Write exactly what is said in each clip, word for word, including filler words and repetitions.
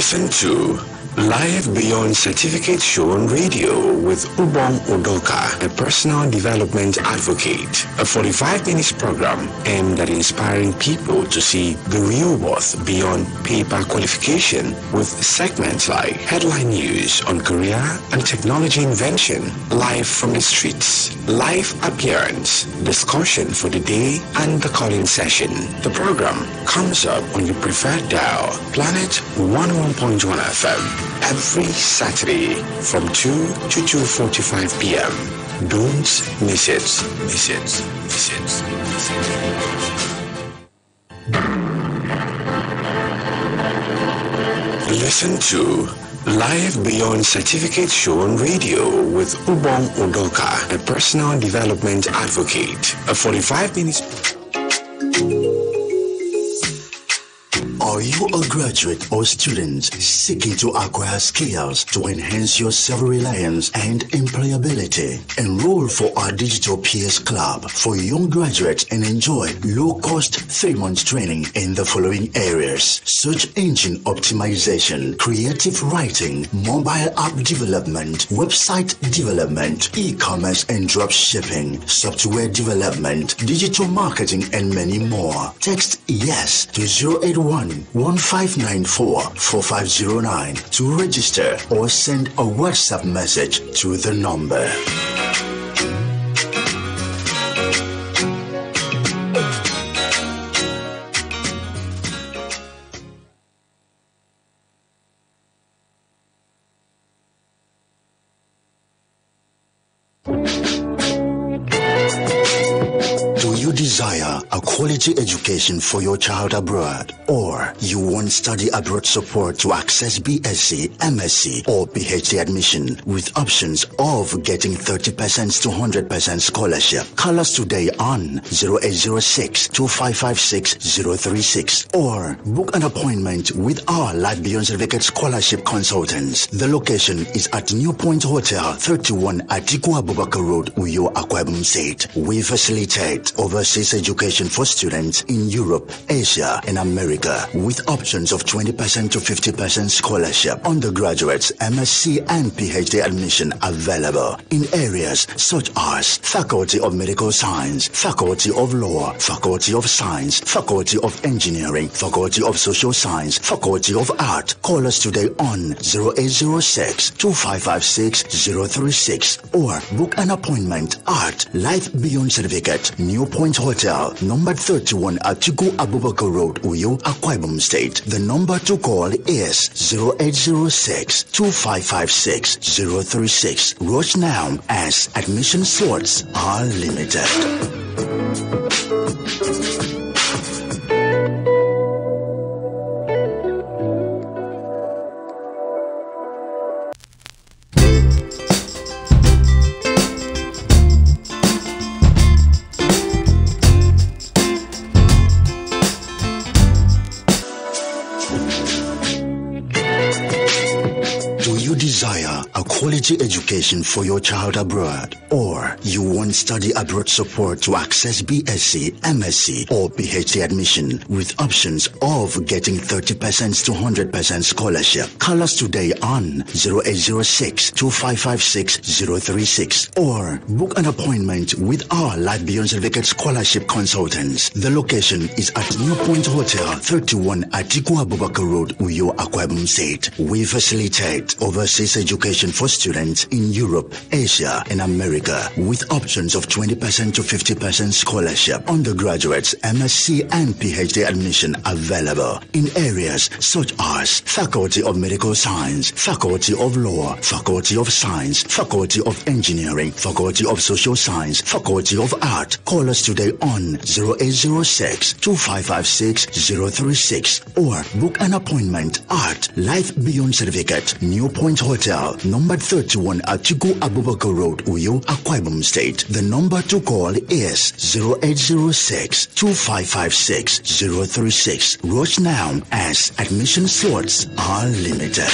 Listen to Life Beyond Certificate Show on radio with Ubong Udoka, a personal development advocate. A forty-five minutes program aimed at inspiring people to see the real worth beyond paper qualification, with segments like headline news on career and technology invention, life from the streets, life appearance, discussion for the day, and the call-in session. The program comes up on your preferred dial, Planet one oh one point one F M. Every Saturday from two to two forty-five p m Don't miss it. Miss it. Miss it. Miss it. Listen to Live Beyond Certificate Show on radio with Ubong Udoka, a personal development advocate. A forty-five minutes... Are you a graduate or student seeking to acquire skills to enhance your self-reliance and employability? Enroll for our Digital Peers Club for young graduates and enjoy low-cost three-month training in the following areas: search engine optimization, creative writing, mobile app development, website development, e-commerce and drop shipping, software development, digital marketing, and many more. Text YES to zero eight one one five nine four four five zero nine to register or send a WhatsApp message to the number. Quality education for your child abroad, or you want study abroad support to access B S c, M S c, or P H D admission with options of getting thirty percent to one hundred percent scholarship. Call us today on zero eight zero six two five five six zero three six or book an appointment with our Life Beyond Certificate Scholarship Consultants. The location is at New Point Hotel, thirty-one Atiku Abubakar Road, Uyo, Akwa Ibom State. We facilitate overseas education for students in Europe, Asia, and America with options of twenty percent to fifty percent scholarship. Undergraduates, M S c, and P H D admission available in areas such as Faculty of Medical Science, Faculty of Law, Faculty of Science, Faculty of Engineering, Faculty of Social Science, Faculty of Art. Call us today on zero eight zero six two five five six zero three six or book an appointment at Life Beyond Certificate, New Point Hotel, number thirty-one Atiku Abubakar Road, Uyo, Akwa Ibom State. The number to call is zero eight zero six two five five six zero three six. Rush now as admission slots are limited. Education for your child abroad, or you want study abroad support to access B S c, M S c, or P H D admission with options of getting thirty percent to one hundred percent scholarship. Call us today on zero eight zero six two five five six zero three six or book an appointment with our Life Beyond Certificate Scholarship Consultants. The location is at New Point Hotel, thirty-one Atiku Abubakar Road, Uyo, Akwa Ibom State. We facilitate overseas education for students in Europe, Asia, and America with options of twenty percent to fifty percent scholarship. Undergraduates, M S c, and P H D admission available in areas such as Faculty of Medical Science, Faculty of Law, Faculty of Science, Faculty of Engineering, Faculty of Social Science, Faculty of Art. Call us today on zero eight zero six two five five six zero three six or book an appointment at Life Beyond Certificate, New Point Hotel, number thirty-one thirty-one Atiku Abubakar Road, Uyo, Akwa Ibom State. The number to call is zero eight zero six two five five six zero three six. Rush now as admission slots are limited.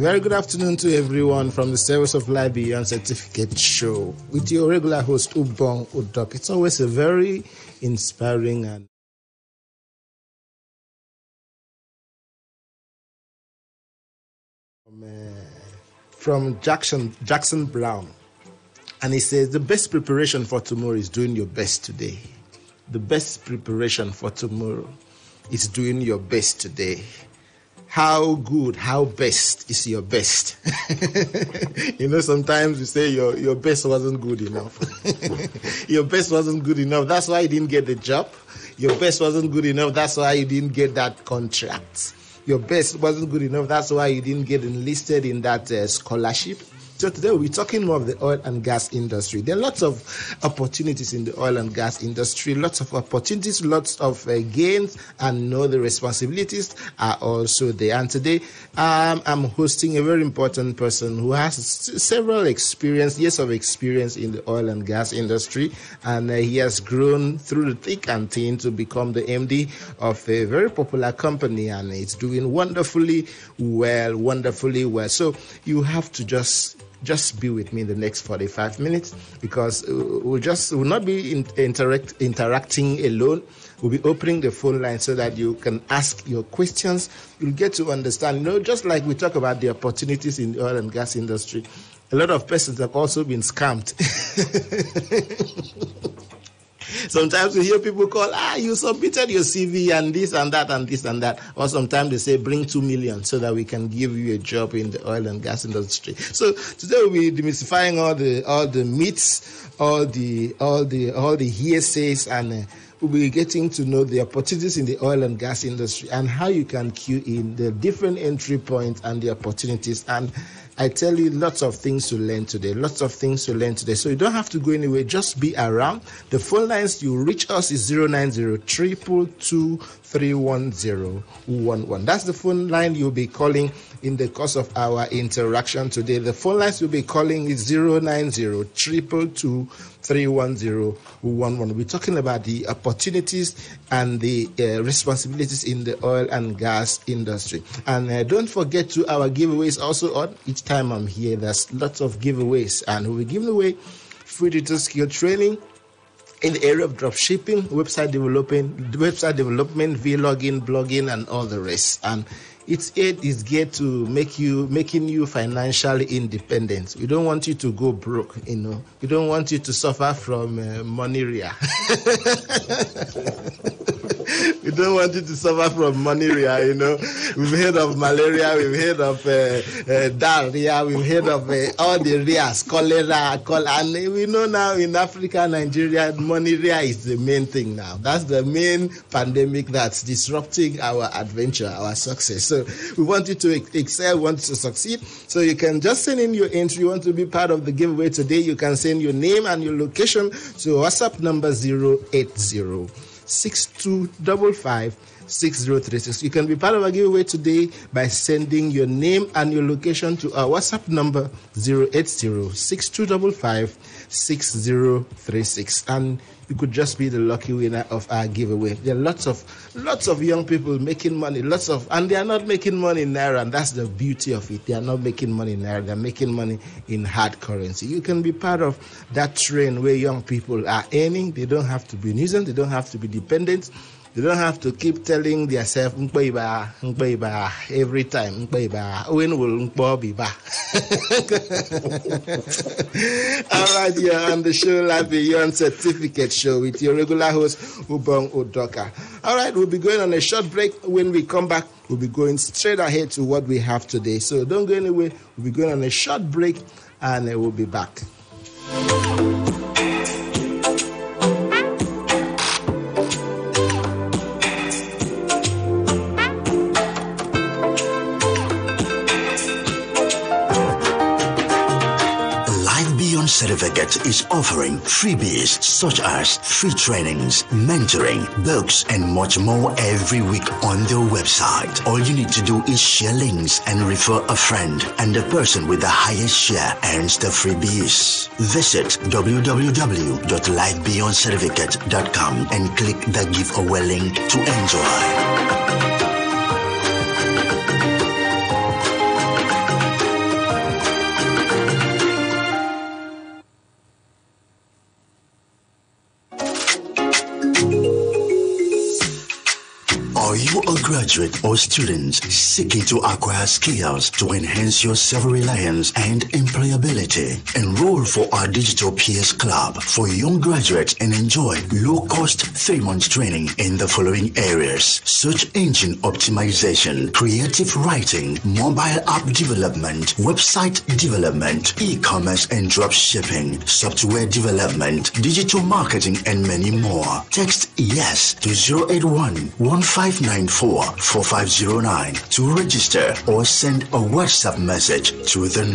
A very good afternoon to everyone from the service of Life Beyond Certificate Show with your regular host, Ubong Udoka. It's always a very inspiring and from Jackson Jackson Brown. And he says, the best preparation for tomorrow is doing your best today. The best preparation for tomorrow is doing your best today. How good, how best is your best? You know, sometimes you say your, your best wasn't good enough. Your best wasn't good enough. That's why you didn't get the job. Your best wasn't good enough. That's why you didn't get that contract. Your best wasn't good enough. That's why you didn't get enlisted in that uh, scholarship. So today we'll be talking more of the oil and gas industry. There are lots of opportunities in the oil and gas industry, lots of opportunities, lots of uh, gains, and no, the responsibilities are also there. And today um, I'm hosting a very important person who has several experience, years of experience in the oil and gas industry, and uh, he has grown through the thick and thin to become the M D of a very popular company, and it's doing wonderfully well, wonderfully well. So you have to just... Just be with me in the next forty-five minutes, because we'll just will not be in, interact, interacting alone. We'll be opening the phone line so that you can ask your questions. You'll get to understand, you know, just like we talk about the opportunities in the oil and gas industry, a lot of persons have also been scammed. Sometimes you hear people call, ah, you submitted your C V and this and that and this and that. Or sometimes they say, bring two million so that we can give you a job in the oil and gas industry. So today we'll be demystifying all the all the myths, all the all the all the hearsays, and uh, we'll be getting to know the opportunities in the oil and gas industry and how you can queue in the different entry points and the opportunities. And I tell you, lots of things to learn today, lots of things to learn today. So you don't have to go anywhere, just be around. The phone lines you reach us is zero nine zero, two two two, three one zero one one. That's the phone line you'll be calling in the course of our interaction today. The phone lines you'll be calling is zero nine zero, two two two, three one zero one one. We're talking about the opportunities and the uh, responsibilities in the oil and gas industry. And uh, don't forget to our giveaways also on. Each time I'm here, there's lots of giveaways, and we'll be giving away free digital skill training in the area of drop shipping, website developing, website development, vlogging, blogging, and all the rest. And its aid is geared to make you making you financially independent. We don't want you to go broke, you know. We don't want you to suffer from uh, moneria. We don't want you to suffer from malaria, you know. We've heard of malaria, we've heard of uh, uh, diarrhea, we've heard of uh, all the rias, cholera, cholera. And we know now in Africa, Nigeria, malaria is the main thing now. That's the main pandemic that's disrupting our adventure, our success. So we want you to ex- excel, we want you to succeed. So you can just send in your entry. You want to be part of the giveaway today, you can send your name and your location to WhatsApp number zero eight zero, six two five five, six zero three six. You can be part of our giveaway today by sending your name and your location to our WhatsApp number zero eight zero, six two five five, six zero three six, and you could just be the lucky winner of our giveaway. There are lots of lots of young people making money, lots of, and they are not making money in naira, and that's the beauty of it. They are not making money in naira, they're making money in hard currency. You can be part of that train where young people are earning. They don't have to be nuisance, they don't have to be dependent. They don't have to keep telling themselves every time. When will be back? All right, you're on the show, Life Beyond Certificate Show, with your regular host, Ubong Udoka. All right, we'll be going on a short break. When we come back, we'll be going straight ahead to what we have today. So don't go anywhere. We'll be going on a short break, and we'll be back. Certificate is offering freebies such as free trainings, mentoring, books, and much more every week on their website. All you need to do is share links and refer a friend, and the person with the highest share earns the freebies. Visit w w w dot life beyond certificate dot com and click the giveaway link to enjoy. graduate or students seeking to acquire skills to enhance your self-reliance and employability. Enroll for our Digital Peers Club for young graduates and enjoy low-cost three-month training in the following areas: search engine optimization, creative writing, mobile app development, website development, e-commerce and drop shipping, software development, digital marketing, and many more. Text YES to zero eight one, one five nine four, four five zero nine to register or send a WhatsApp message to the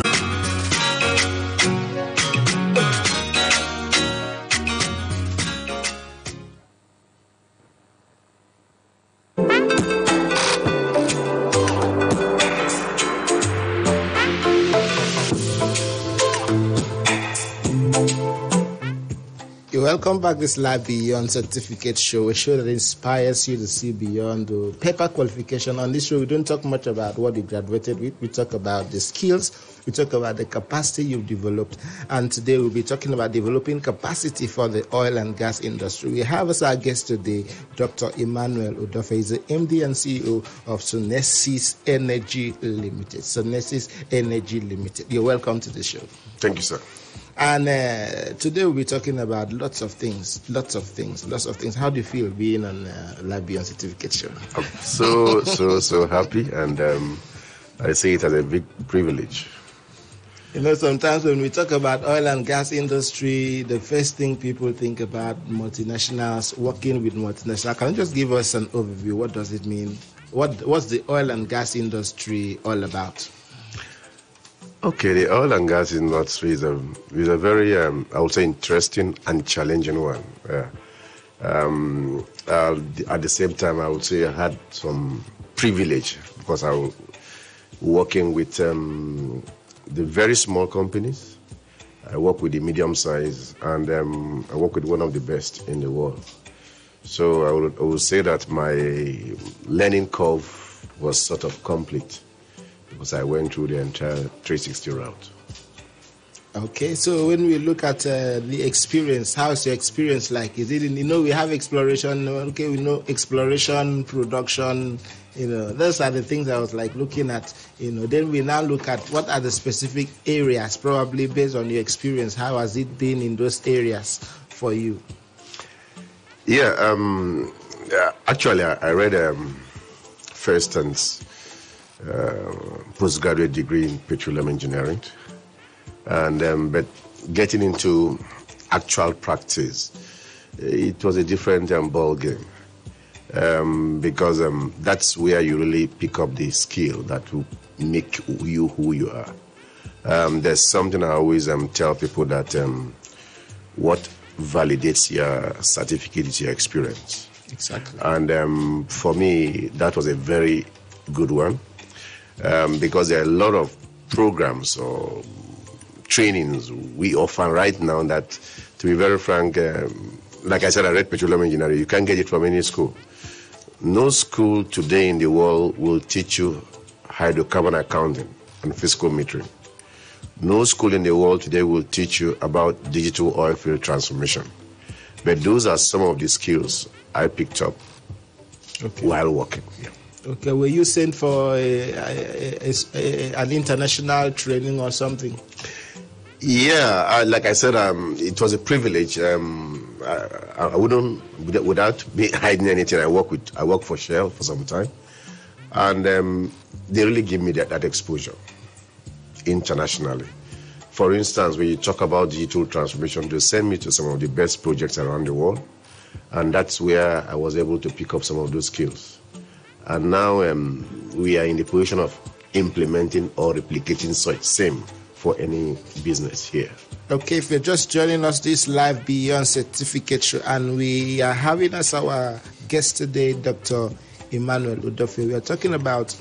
Welcome back. This Life Beyond Certificate Show, a show that inspires you to see beyond the paper qualification. On this show, we don't talk much about what you graduated with. We talk about the skills. We talk about the capacity you've developed. And today we'll be talking about developing capacity for the oil and gas industry. We have as our guest today, Doctor Emmanuel Udofia. He's the M D and C E O of Sunesis Energy Limited. Sunesis Energy Limited. You're welcome to the show. Thank you, sir. And uh, today we'll be talking about lots of things, lots of things, lots of things. How do you feel being on uh, Life Beyond Certificate Show? I'm so, so, so happy, and um, I see it as a big privilege. You know, sometimes when we talk about oil and gas industry, the first thing people think about multinationals, working with multinationals. Can you just give us an overview? What does it mean? What What's the oil and gas industry all about? Okay, the oil and gas industry is a, is a very, um, I would say, interesting and challenging one. Uh, um, uh, at the same time, I would say I had some privilege because I was working with um, the very small companies. I work with the medium size, and um, I work with one of the best in the world. So I would, I would say that my learning curve was sort of complete, because I went through the entire three sixty route. Okay, so when we look at uh, the experience, how's your experience like? Is it, in, you know, we have exploration, okay, we know exploration, production, you know, those are the things I was like looking at, you know. Then we now look at what are the specific areas, probably based on your experience, how has it been in those areas for you? Yeah, um, actually, I read um, first and Uh, postgraduate degree in petroleum engineering, and um, but getting into actual practice, it was a different um, ball game, um, because um, that's where you really pick up the skill that will make you who you are. Um, there's something I always um, tell people, that um, what validates your certificate is your experience. Exactly. And um, for me, that was a very good one. Um, because there are a lot of programs or trainings we offer right now that, to be very frank, um, like I said, I read petroleum engineering. You can't get it from any school. No school today in the world will teach you hydrocarbon accounting and fiscal metering. No school in the world today will teach you about digital oil field transformation. But those are some of the skills I picked up okay. while working. Yeah. Okay, were you sent for a, a, a, a, an international training or something? Yeah, I, like I said, um, it was a privilege. Um, I, I wouldn't, without be hiding anything, I work with, I work for Shell for some time, and um, they really give me that, that exposure internationally. For instance, when you talk about digital transformation, they send me to some of the best projects around the world, and that's where I was able to pick up some of those skills. And now um, we are in the position of implementing or replicating such same for any business here. Okay, if you're just joining us, this Life Beyond Certificate Show, and we are having as our guest today, Doctor Emmanuel Udofia. We are talking about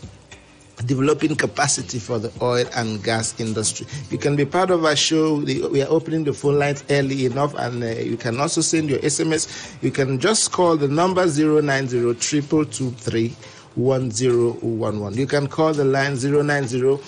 developing capacity for the oil and gas industry. You can be part of our show. We are opening the phone lines early enough, and uh, you can also send your S M S. You can just call the number zero nine zero, two two two three, one zero one one. You can call the line zero nine zero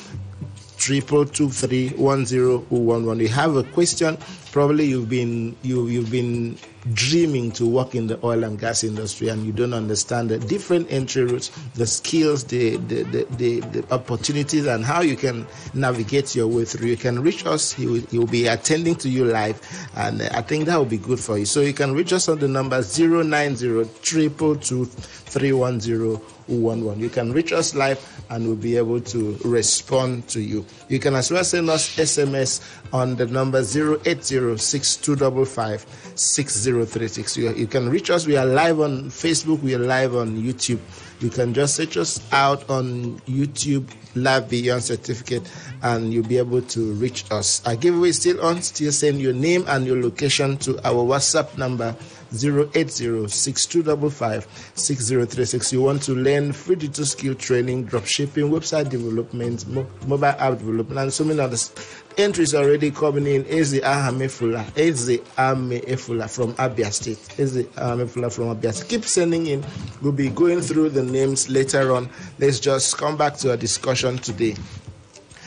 triple two three one zero one one. You have a question. Probably you've been you you've been dreaming to work in the oil and gas industry, and you don't understand the different entry routes, the skills, the the, the, the, the opportunities, and how you can navigate your way through. You can reach us. He will, he will be attending to you live, and I think that will be good for you. So you can reach us on the number zero nine zero triple two three one zero one one. You can reach us live, and we'll be able to respond to you. You can as well send us S M S on the number zero eight zero six two double five six zero three six. You can reach us. We are live on Facebook. We are live on YouTube. You can just search us out on YouTube, Life Beyond Certificate, and you'll be able to reach us. Our giveaway is still on. Still send your name and your location to our WhatsApp number zero eight zero six two five five six zero three six. You want to learn free digital skill training, drop shipping, website development, mo- mobile app development, and so many others. Entries already coming in. Eze Ahamefula, Eze Ahamefula from Abia State. Eze Ahamefula from Abia State. Keep sending in. We'll be going through the names later on. Let's just come back to our discussion today.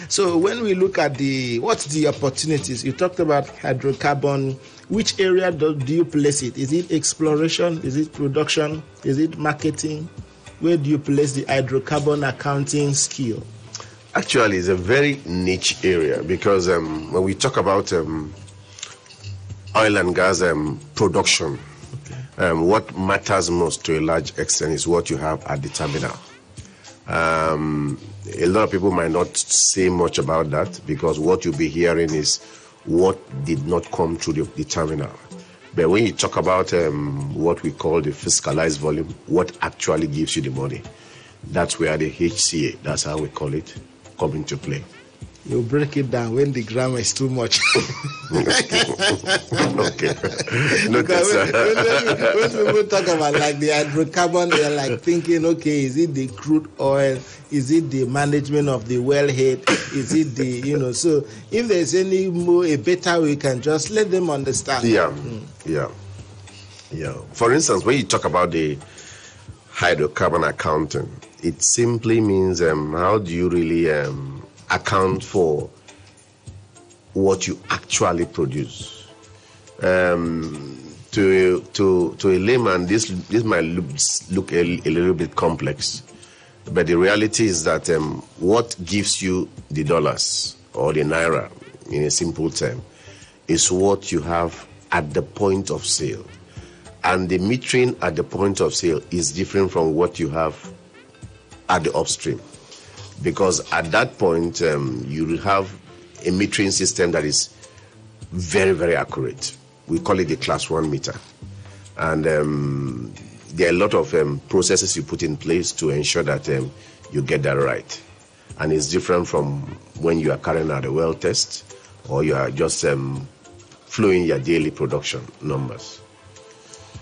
So when we look at the what's the opportunities, you talked about hydrocarbon. Which area do, do you place it? Is it exploration? Is it production? Is it marketing? Where do you place the hydrocarbon accounting skill? Actually, it's a very niche area because um, when we talk about um, oil and gas um, production, okay. um, what matters most to a large extent is what you have at the terminal. Um, a lot of people might not say much about that because what you'll be hearing is what did not come through the, the terminal. But when you talk about um, what we call the fiscalized volume, what actually gives you the money, that's where the H C A, that's how we call it, come into play. You break it down when the grammar is too much. Okay. No, because when, when, when people talk about like the hydrocarbon, they're like thinking, okay, is it the crude oil? Is it the management of the wellhead? Is it the, you know, so if there's any more, a better way, we can just let them understand. Yeah, mm. yeah, yeah. For instance, when you talk about the hydrocarbon accounting, it simply means um, how do you really... Um, account for what you actually produce. Um, to to to a layman, this this might look, look a, a little bit complex, but the reality is that um, what gives you the dollars or the naira, in a simple term, is what you have at the point of sale, and the metering at the point of sale is different from what you have at the upstream. Because at that point, um, you have a metering system that is very, very accurate. We call it the class one meter. And um, there are a lot of um, processes you put in place to ensure that um, you get that right. And it's different from when you are carrying out a well test or you are just um, flowing your daily production numbers.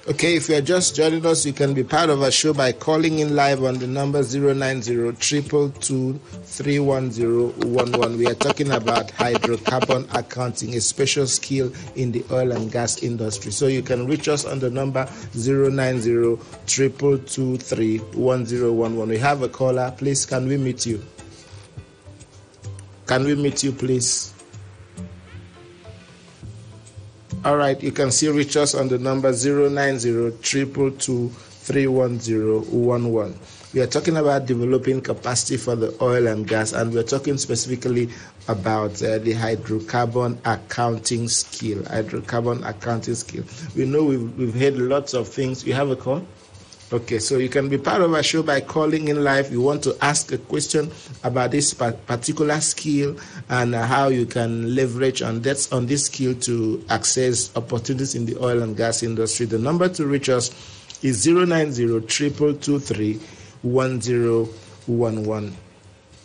Okay, if you are just joining us, you can be part of our show by calling in live on the number zero nine zero triple two three one zero one one. We are talking about hydrocarbon accounting, a special skill in the oil and gas industry. So you can reach us on the number zero nine zero triple two three one zero one one. We have a caller. Please, can we meet you? Can we meet you, please? All right, you can still reach us on the number zero nine zero triple two three one zero one one. We are talking about developing capacity for the oil and gas, and we are talking specifically about uh, the hydrocarbon accounting skill. Hydrocarbon accounting skill. We know we've, we've heard lots of things. You have a call? Okay, so you can be part of our show by calling in live. You want to ask a question about this particular skill and how you can leverage on that, on this skill to access opportunities in the oil and gas industry. The number to reach us is zero nine zero triple two three one zero one one.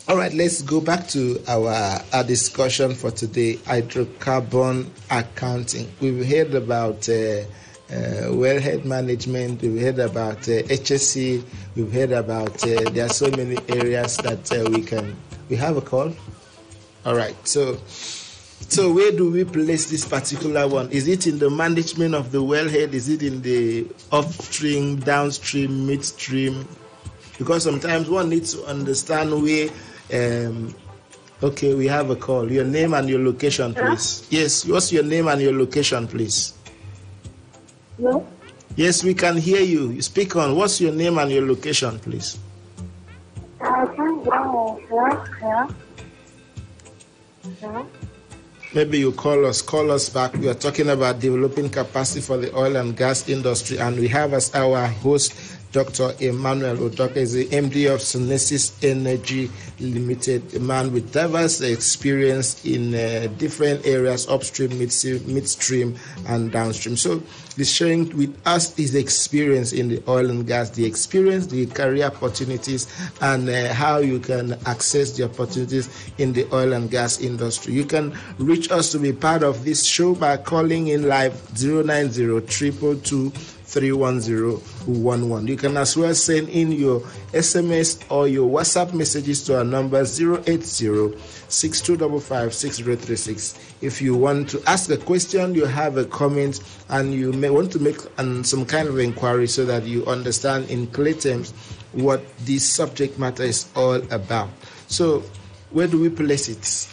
All right, let's go back to our, our discussion for today, hydrocarbon accounting. We've heard about... Uh, Uh, wellhead management, we've heard about uh, H S C, we've heard about, uh, there are so many areas that uh, we can, we have a call? All right, so so where do we place this particular one? Is it in the management of the wellhead? Is it in the upstream, downstream, midstream? Because sometimes one needs to understand where um, Okay, we have a call. Your name and your location, please. Hello? Yes, what's your name and your location, please? Hello? Yes, we can hear you. You speak on. What's your name and your location, please? I can't go. Hello? Hello? Hello? Maybe you call us, call us back. We are talking about developing capacity for the oil and gas industry, and we have as our host Doctor Emmanuel Udofia, is the M D of Sunesis Energy Limited, a man with diverse experience in uh, different areas, upstream, midstream, and downstream. So he's sharing with us his experience in the oil and gas, the experience, the career opportunities, and uh, how you can access the opportunities in the oil and gas industry. You can reach us to be part of this show by calling in live zero nine zero, two two two, three one zero one one. You can as well send in your S M S or your WhatsApp messages to our number zero eight zero, six two five five, six zero three six. If you want to ask a question, you have a comment, and you may want to make um, some kind of inquiry so that you understand in clear terms what this subject matter is all about. So where do we place it?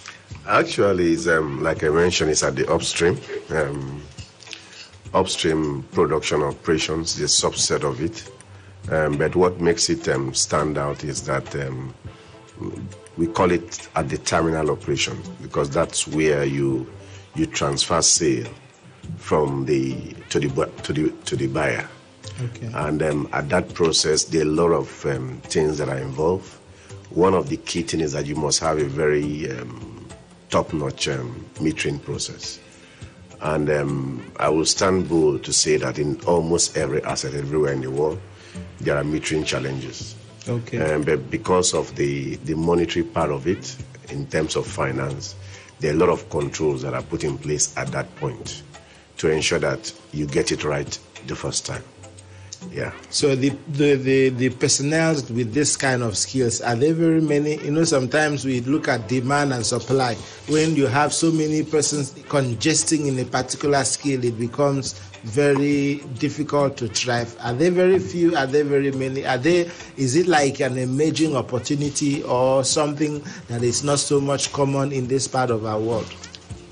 Actually, it's, um, like I mentioned, it's at the upstream. Um, upstream production operations, the subset of it, um, but what makes it um, stand out is that um, we call it at the terminal operation, because that's where you you transfer sale from the to the to the to the buyer. Okay. And um, at that process, there are a lot of um, things that are involved. One of the key things is that you must have a very um, top-notch um, metering process. And um, I will stand bold to say that in almost every asset everywhere in the world, there are metering challenges. Okay. Um, but because of the, the monetary part of it, in terms of finance, there are a lot of controls that are put in place at that point to ensure that you get it right the first time. Yeah. So the, the, the, the personnel with this kind of skills, are there very many? You know, sometimes we look at demand and supply. When you have so many persons congesting in a particular skill, it becomes very difficult to thrive. Are there very few? Are there very many? Are there, is it like an emerging opportunity or something that is not so much common in this part of our world?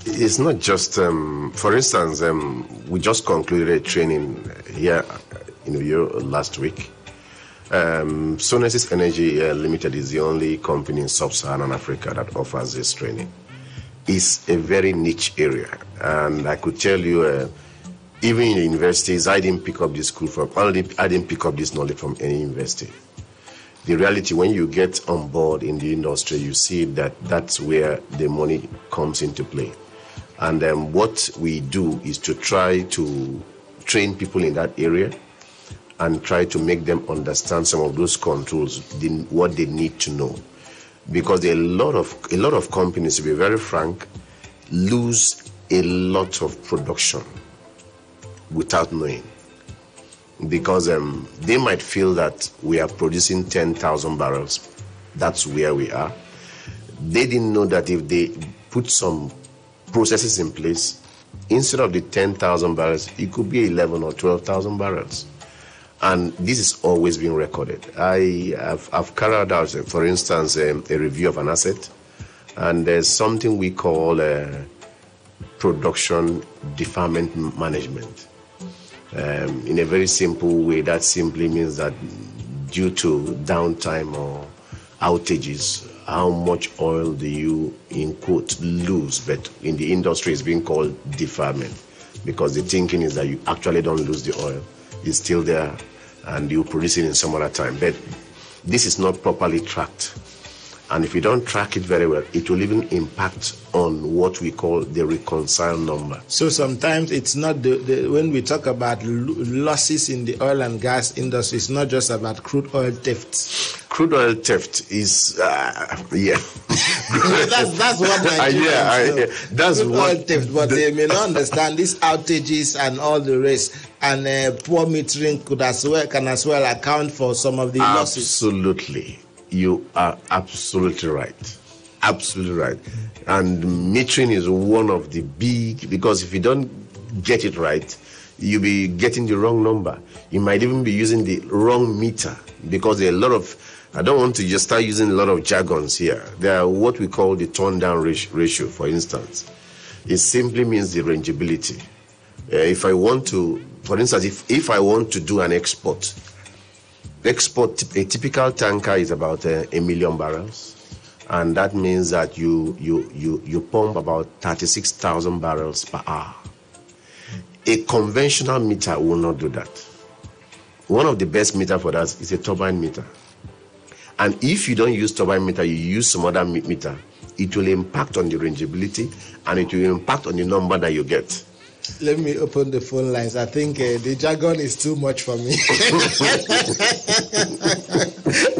It's not just, um, for instance, um, we just concluded a training here in Europe last week. Um, Sunesis Energy uh, Limited is the only company in sub-Saharan Africa that offers this training. It's a very niche area, and I could tell you, uh, even in universities, I didn't pick up this school from, I didn't pick up this knowledge from any university. The reality, when you get on board in the industry, you see that that's where the money comes into play. And um, what we do is to try to train people in that area and try to make them understand some of those controls, the, what they need to know, because there are a lot of a lot of companies, to be very frank, lose a lot of production without knowing, because um, they might feel that we are producing ten thousand barrels. That's where we are. They didn't know that if they put some processes in place, instead of the ten thousand barrels, it could be eleven or twelve thousand barrels. And this is always being recorded. I have I've carried out, for instance, a, a review of an asset, and there's something we call uh, production deferment management. Um, in a very simple way, that simply means that due to downtime or outages, how much oil do you, in quote, lose? But in the industry, it's being called deferment, because the thinking is that you actually don't lose the oil. Is still there, and you produce it in some other time. But this is not properly tracked, and if you don't track it very well, it will even impact on what we call the reconcile number. So sometimes it's not the, the when we talk about losses in the oil and gas industry, it's not just about crude oil thefts. Crude oil theft is uh, yeah. that's that's what I uh, yeah, I, yeah. That's crude what oil theft, but the... they may not understand these outages and all the rest. And uh, poor metering could as well can as well account for some of the losses. Absolutely, you are absolutely right, absolutely right. And metering is one of the big, because if you don't get it right, you'll be getting the wrong number. You might even be using the wrong meter, because there are a lot of I don't want to just start using a lot of jargons here. There are what we call the turn-down ratio, for instance. It simply means the rangeability. Uh, if I want to, for instance, if, if I want to do an export, export, a typical tanker is about uh, a million barrels. And that means that you, you, you, you pump about thirty-six thousand barrels per hour. A conventional meter will not do that. One of the best meter for that is a turbine meter. And if you don't use turbine meter, you use some other meter, it will impact on the rangeability and it will impact on the number that you get. Let me open the phone lines. I think uh, the jargon is too much for me.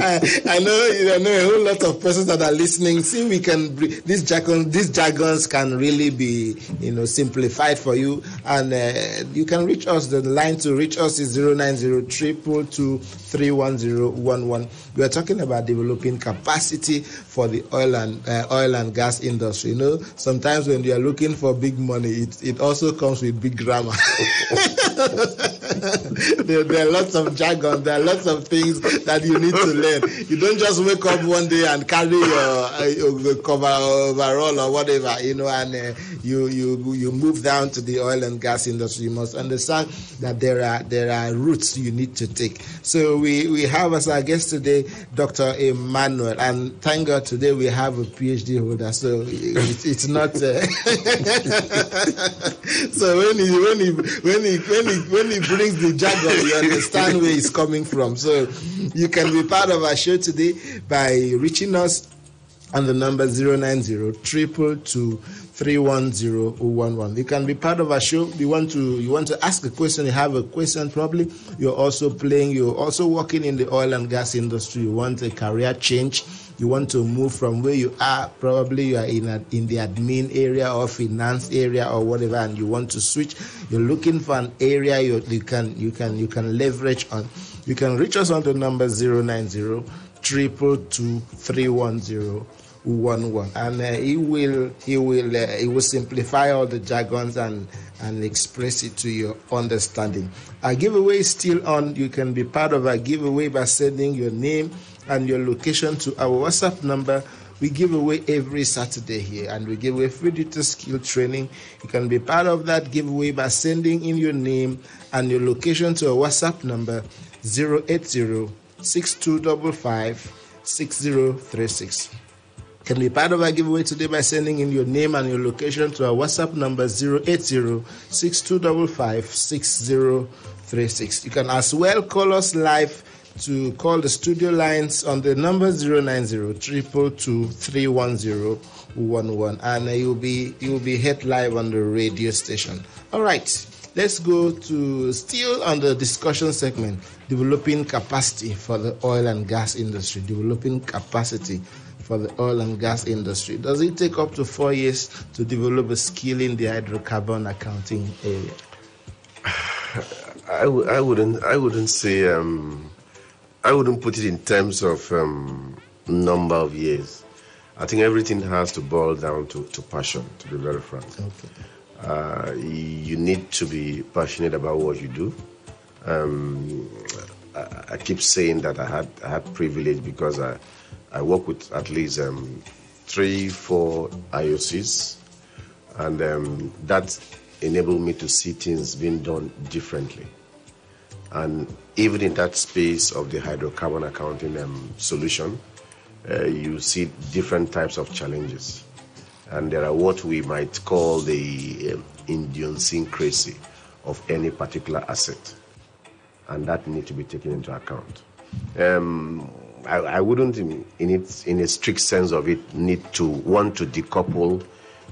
I, I know, you know, a whole lot of persons that are listening. See, we can these jargon, these jargons can really be, you know, simplified for you. And uh, you can reach us. The line to reach us is zero nine zero triple two three one zero one one. We are talking about developing capacity for the oil and uh, oil and gas industry. You know, sometimes when you are looking for big money, it it also comes with big grammar. there, there are lots of jargon. There are lots of things that you need to learn. You don't just wake up one day and carry your, uh, your cover overall or whatever, you know, and uh, you you you move down to the oil and gas industry. You must understand that there are there are routes you need to take. So we we have as our guest today Doctor Emmanuel, and thank God today we have a PhD holder. So it, it's not. Uh, So when he when he when he when he when he brings the jargon, you understand where he's coming from. So you can be part of our show today by reaching us on the number zero nine zero triple two three one zero one one. You can be part of our show. You want to you want to ask a question. You have a question probably. You're also playing. You're also working in the oil and gas industry. You want a career change. You want to move from where you are, probably you are in a, in the admin area or finance area or whatever, and you want to switch. You're looking for an area you, you can you can you can leverage on. You can reach us on the number zero nine zero triple two three one zero one one, and uh, he will he will uh, he will simplify all the jargons and and express it to your understanding. Our giveaway is still on. You can be part of our giveaway by sending your name and your location to our WhatsApp number. We give away every Saturday here, and we give away free digital skill training. You can be part of that giveaway by sending in your name and your location to our WhatsApp number zero eight zero six two five five six zero three six. You can be part of our giveaway today by sending in your name and your location to our WhatsApp number zero eight zero six two five five six zero three six. You can as well call us live to call the studio lines on the number zero nine zero triple two three one zero one one, and you'll be you'll be heard live on the radio station. All right, let's go to still on the discussion segment, developing capacity for the oil and gas industry. Developing capacity for the oil and gas industry. Does it take up to four years to develop a skill in the hydrocarbon accounting area? I, w- I wouldn't I wouldn't say. Um... I wouldn't put it in terms of um, number of years. I think everything has to boil down to, to passion, to be very frank. Okay. Uh, you need to be passionate about what you do. Um, I, I keep saying that I had I had privilege because I, I work with at least um, three, four I O Cs, and um, that enabled me to see things being done differently. And even in that space of the hydrocarbon accounting um, solution, uh, you see different types of challenges. And there are what we might call the um, idiosyncrasy of any particular asset. And that need to be taken into account. Um, I, I wouldn't, in, in, its, in a strict sense of it, need to want to decouple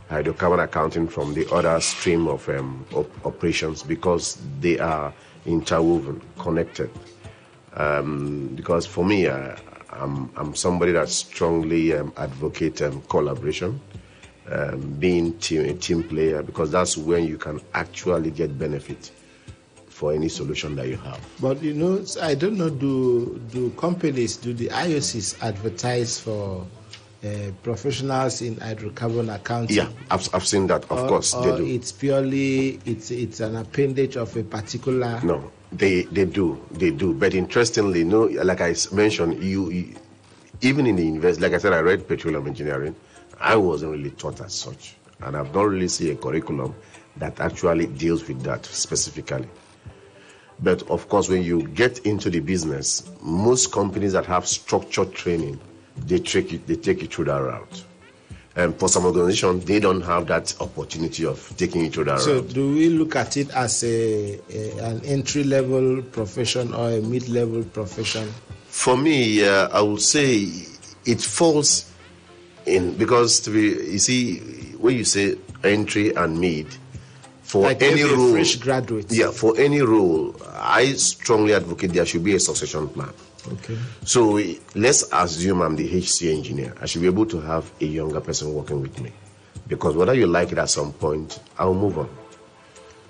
hydrocarbon accounting from the other stream of um, op- operations because they are interwoven, connected. Um, because for me, I, I'm, I'm somebody that strongly um, advocates um, collaboration, um, being team, a team player, because that's when you can actually get benefit for any solution that you have. But you know, I don't know, do do companies, do the I O Cs advertise for Uh, professionals in hydrocarbon accounting? Yeah, I've, I've seen that. Of or, course, or they do. It's purely it's it's an appendage of a particular. No, they they do they do. But interestingly, no, like I mentioned, you, you even in the university, like I said, I read petroleum engineering. I wasn't really taught as such. And I've not really seen a curriculum that actually deals with that specifically. But of course, when you get into the business, most companies that have structured training, they take it, they take it through that route. And for some organizations, they don't have that opportunity of taking it through that so route. So do we look at it as a, a an entry-level profession or a mid-level profession? For me, uh, I would say it falls in, because to be, you see, when you say entry and mid, for like any role, fresh graduates. Yeah, for any role, I strongly advocate there should be a succession plan. Okay. So let's assume I'm the H C engineer. I should be able to have a younger person working with me, because whether you like it at some point, I'll move on.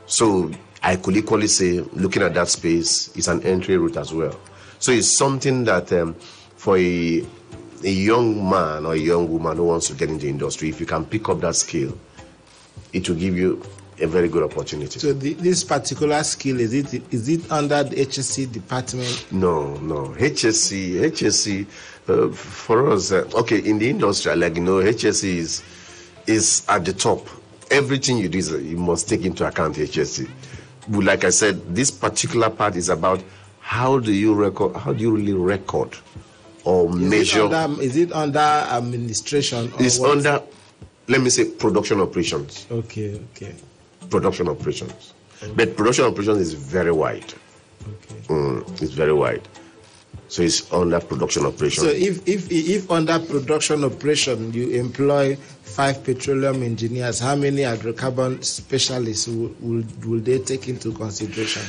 So I could equally say, looking at that space, it's an entry route as well. So it's something that um, for a, a young man or a young woman who wants to get into the industry, if you can pick up that skill, it will give you a very good opportunity. So the, this particular skill, is it is it under the H S C department? No, no. H S C, H S C, uh, for us, uh, okay, in the industry, like, you know, H S C is, is at the top. Everything you do, is, you must take into account H S C. But like I said, this particular part is about how do you record, how do you really record or is measure? It under, is it under administration? Or it's what? Under, let me say, production operations. Okay, okay. Production operations. Okay. But production operations is very wide. Okay. Mm, it's very wide. So it's under production operations. So if, if if under production operation you employ five petroleum engineers, how many hydrocarbon specialists will, will, will they take into consideration?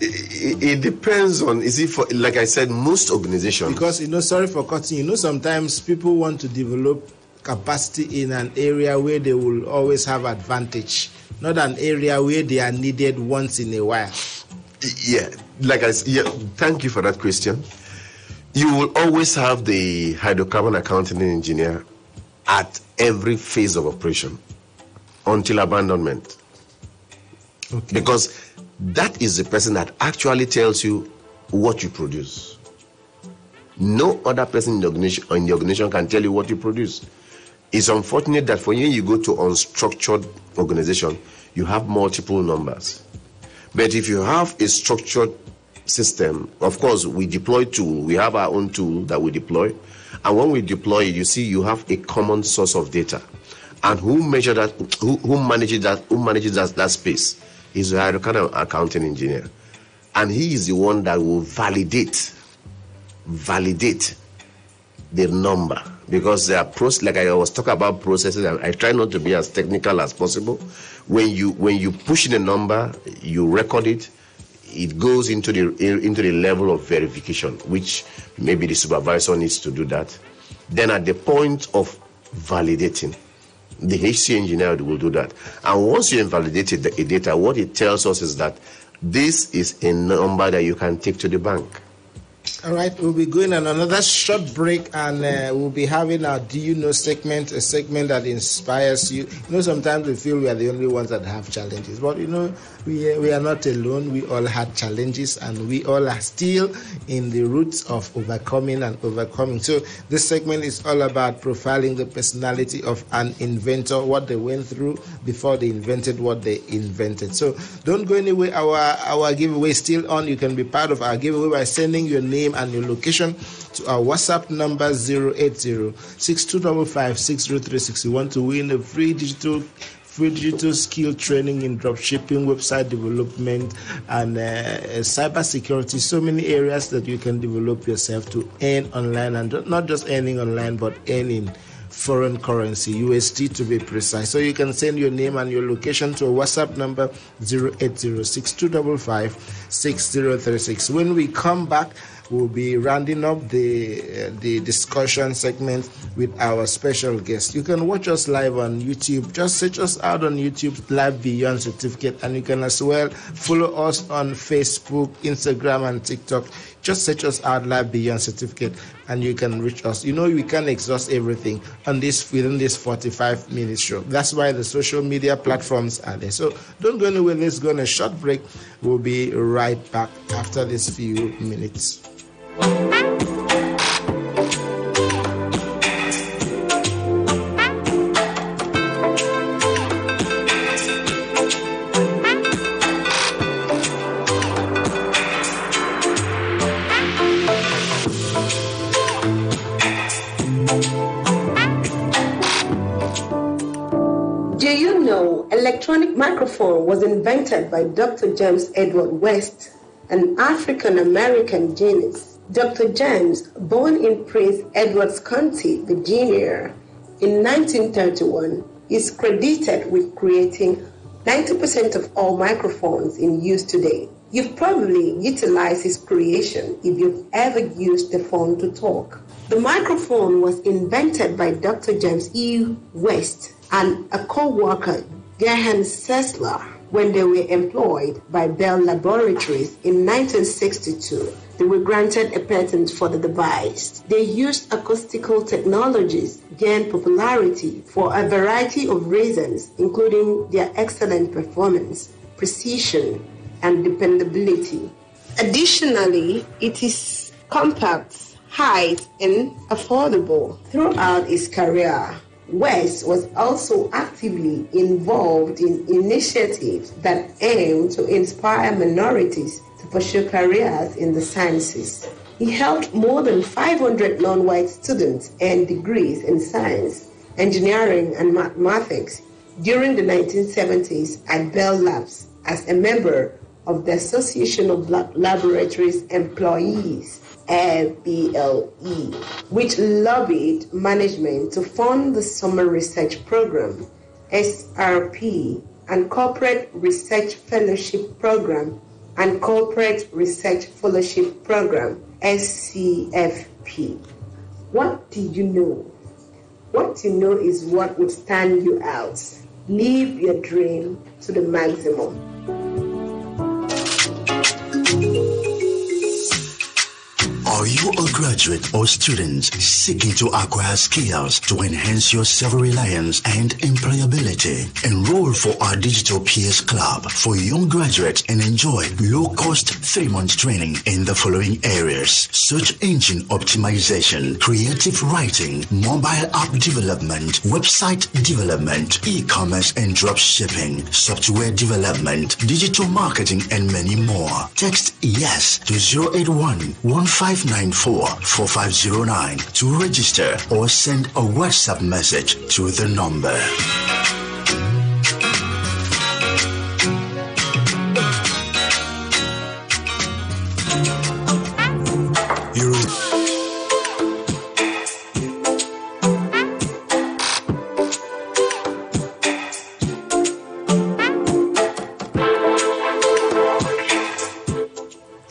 It, it depends on, is it for, like I said, most organizations. Because, you know, sorry for cutting, you know, sometimes people want to develop capacity in an area where they will always have advantage, not an area where they are needed once in a while. Yeah, like I said, yeah, thank you for that question. You will always have the hydrocarbon accounting engineer at every phase of operation until abandonment. Okay. Because that is the person that actually tells you what you produce. No other person in the organization, in the organization can tell you what you produce. It's unfortunate that for you, you go to unstructured organization, you have multiple numbers. But if you have a structured system, of course, we deploy tool. We have our own tool that we deploy. And when we deploy it, you see you have a common source of data. And who measure that, who, who manages that, who manages that, that space is a hydrocarbon accounting engineer. And he is the one that will validate, validate the number. Because they are process, like I was talking about processes, I, I try not to be as technical as possible. When you when you push in a number, you record it. It goes into the into the level of verification, which maybe the supervisor needs to do that. Then at the point of validating, the H C engineer will do that. And once you invalidated the data, what it tells us is that this is a number that you can take to the bank. All right, we'll be going on another short break, and uh, we'll be having our Do You Know segment, a segment that inspires you. You know, sometimes we feel we are the only ones that have challenges, but, you know, we, we are not alone. We all had challenges, and we all are still in the roots of overcoming and overcoming. So this segment is all about profiling the personality of an inventor, what they went through before they invented what they invented. So don't go anywhere. Our, our giveaway is still on. You can be part of our giveaway by sending your name and your location to our WhatsApp number zero eight zero six two five five six zero three six one to win a free digital free digital skill training in dropshipping, website development, and uh, cyber security. So many areas that you can develop yourself to earn online, and not just earning online, but earning foreign currency, U S D to be precise. So you can send your name and your location to a WhatsApp number zero eight zero six two five five six zero three six. When we come back, we'll be rounding up the uh, the discussion segment with our special guest. You can watch us live on YouTube. Just search us out on YouTube, Life Beyond Certificate, and you can as well follow us on Facebook, Instagram, and TikTok. Just search us out, Life Beyond Certificate, and you can reach us. You know, we can exhaust everything on this within this forty-five minute show. That's why the social media platforms are there. So don't go anywhere. Let's go on a short break. We'll be right back after these few minutes. Thank you. Electronic microphone was invented by Doctor James Edward West, an African-American genius. Doctor James, born in Prince Edward's County, Virginia, in nineteen thirty-one, is credited with creating ninety percent of all microphones in use today. You've probably utilized his creation if you've ever used the phone to talk. The microphone was invented by Doctor James E. West and a co-worker, Gerhard Sessler, when they were employed by Bell Laboratories in nineteen sixty-two. They were granted a patent for the device. They used acoustical technologies gained popularity for a variety of reasons, including their excellent performance, precision, and dependability. Additionally, it is compact, light, and affordable. Throughout its career, West was also actively involved in initiatives that aim to inspire minorities to pursue careers in the sciences. He helped more than five hundred non-white students earn degrees in science, engineering, and mathematics during the nineteen seventies at Bell Labs as a member of the Association of Black Laboratories Employees, A B L E, which lobbied management to fund the Summer Research Program, S R P, and Corporate Research Fellowship Program and Corporate Research Fellowship Program, S C F P. What do you know? What you know is what would stand you out. Live your dream to the maximum. Are you a graduate or student seeking to acquire skills to enhance your self-reliance and employability? Enroll for our Digital Peers Club for young graduates and enjoy low-cost three-month training in the following areas: search engine optimization, creative writing, mobile app development, website development, e-commerce and drop shipping, software development, digital marketing, and many more. Text YES to zero eight one, one five nine four, four five zero nine to register or send a WhatsApp message to the number.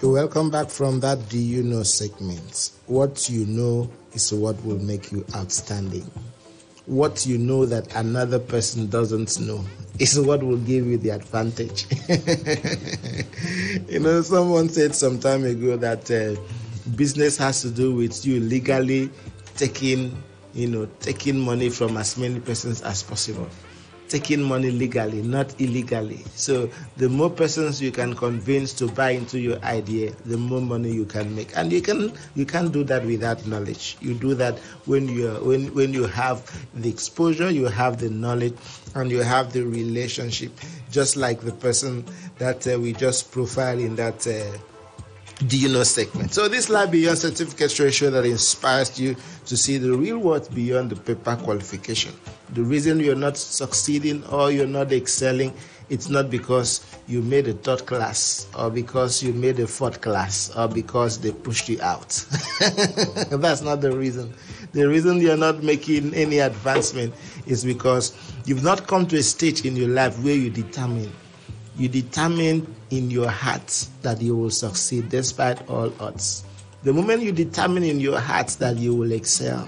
Welcome back from that Do You Know segment. What you know is what will make you outstanding. What you know that another person doesn't know is what will give you the advantage. You know, someone said some time ago that uh, business has to do with you legally taking, you know, taking money from as many persons as possible. Taking money legally, not illegally. So the more persons you can convince to buy into your idea, the more money you can make. And you can you can do that without knowledge. You do that when you when when you have the exposure, you have the knowledge, and you have the relationship. Just like the person that uh, we just profiled in that Uh, Do You Know segment. So this Life Beyond Certificate Show is a show that inspires you to see the real world beyond the paper qualification. The reason you're not succeeding or you're not excelling, it's not because you made a third class or because you made a fourth class or because they pushed you out. That's not the reason. The reason you're not making any advancement is because you've not come to a stage in your life where you determine You determine in your heart that you will succeed despite all odds. The moment you determine in your heart that you will excel,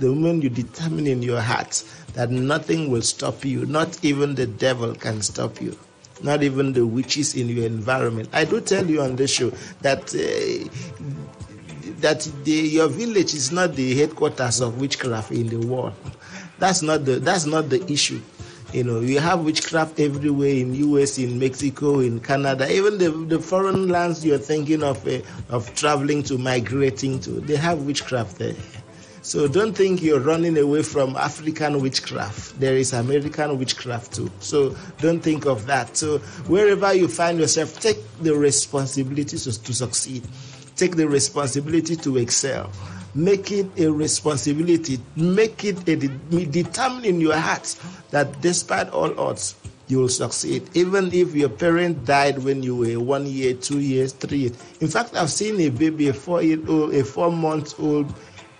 the moment you determine in your heart that nothing will stop you, not even the devil can stop you, not even the witches in your environment. I do tell you on this show that uh, that the, your village is not the headquarters of witchcraft in the world. That's not the that's not the issue. You know, you have witchcraft everywhere in U S, in Mexico, in Canada, even the, the foreign lands you're thinking of uh, of traveling to, migrating to. They have witchcraft there. So don't think you're running away from African witchcraft. There is American witchcraft too. So don't think of that. So wherever you find yourself, take the responsibility to, to succeed. Take the responsibility to excel. Make it a responsibility. Make it a de- determine in your heart that despite all odds, you will succeed. Even if your parent died when you were one year, two years, three years. In fact, I've seen a baby, a four-year-old, a four-month-old,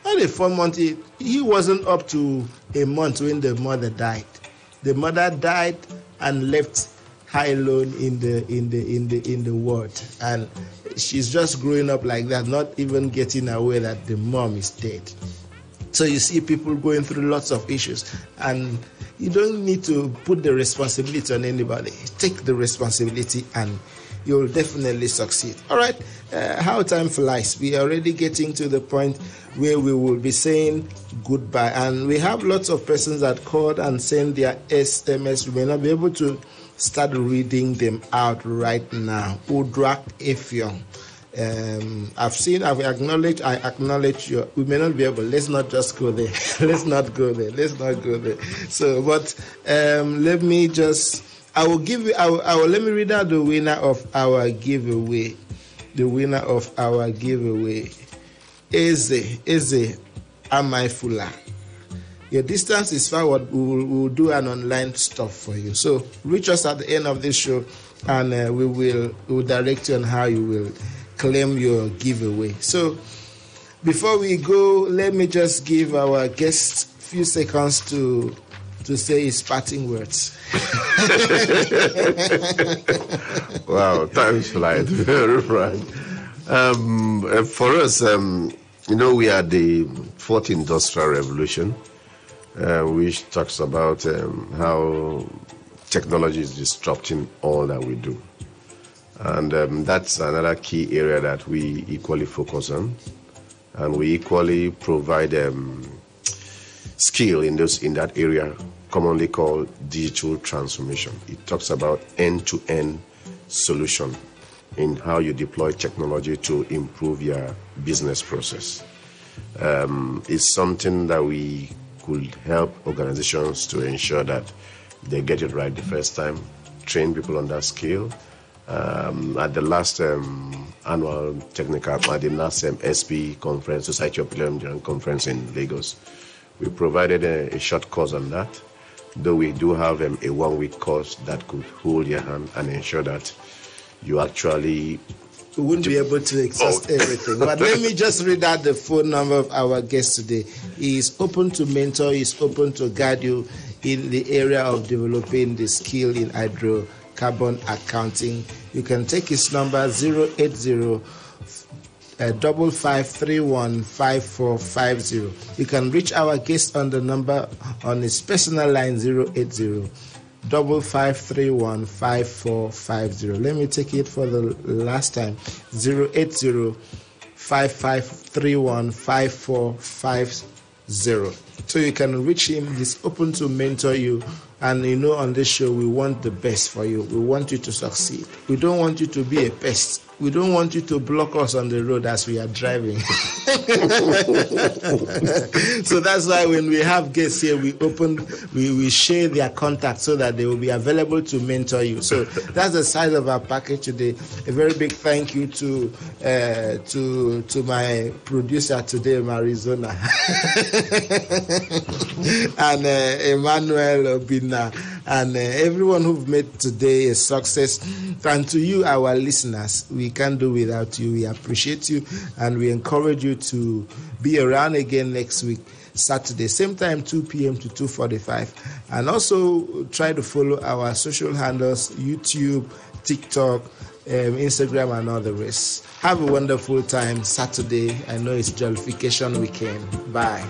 not a four-month, he wasn't up to a month when the mother died. The mother died and left her alone in the in the in the in the world, and she's just growing up like that, not even getting aware that the mom is dead. So you see people going through lots of issues, and you don't need to put the responsibility on anybody. Take the responsibility and you'll definitely succeed. All right, uh, how time flies. We are already getting to the point where we will be saying goodbye. And we have lots of persons that called and sent their S M S. We may not be able to start reading them out right now. Udrak Efion. Um, I've seen, I've acknowledged, I acknowledge your, we may not be able, let's not just go there. let's not go there. Let's not go there. So, but um, let me just, I will give you, I will, I will, let me read out the winner of our giveaway. The winner of our giveaway. Eze, Eze Amaifula. Your distance is far, we will we'll do an online stuff for you. So, reach us at the end of this show and uh, we will we'll direct you on how you will claim your giveaway. So before we go, let me just give our guest a few seconds to to say his parting words. Wow, time flies very fast. Um, for us, um, you know, we are the fourth industrial revolution, uh, which talks about um, how technology is disrupting all that we do. And um, that's another key area that we equally focus on. And we equally provide um, skill in those in that area, commonly called digital transformation. It talks about end-to-end solution in how you deploy technology to improve your business process. Um, it's something that we could help organizations to ensure that they get it right the first time, train people on that skill. Um, at the last um, annual technical, at the last um, S P conference, Society of Petroleum Engineering Conference in Lagos, we provided a, a short course on that, though we do have um, a one-week course that could hold your hand and ensure that you actually... We wouldn't be able to exhaust oh. everything. But let me just read out the phone number of our guest today. He is open to mentor, he is open to guide you in the area of developing the skill in hydro carbon accounting. You can take his number zero eight zero five five three one five four five zero. You can reach our guest on the number on his personal line zero eight zero five five three one five four five zero. Let me take it for the last time, zero eight zero five five three one five four five zero. So you can reach him. He's open to mentor you. And you know, on this show, we want the best for you. We want you to succeed. We don't want you to be a pest. We don't want you to block us on the road as we are driving. So that's why when we have guests here, we open, we, we share their contact so that they will be available to mentor you. So that's the size of our package today. A very big thank you to uh, to to my producer today, Marizona, and uh, Emmanuel Obina, and uh, everyone who've made today a success. And to you, our listeners, we can't do without you. We appreciate you, and we encourage you to be around again next week, Saturday, same time, two p.m. to two forty-five. And also try to follow our social handles, YouTube, TikTok, Um, Instagram and all the rest. Have a wonderful time Saturday. I know it's jollification weekend. Bye.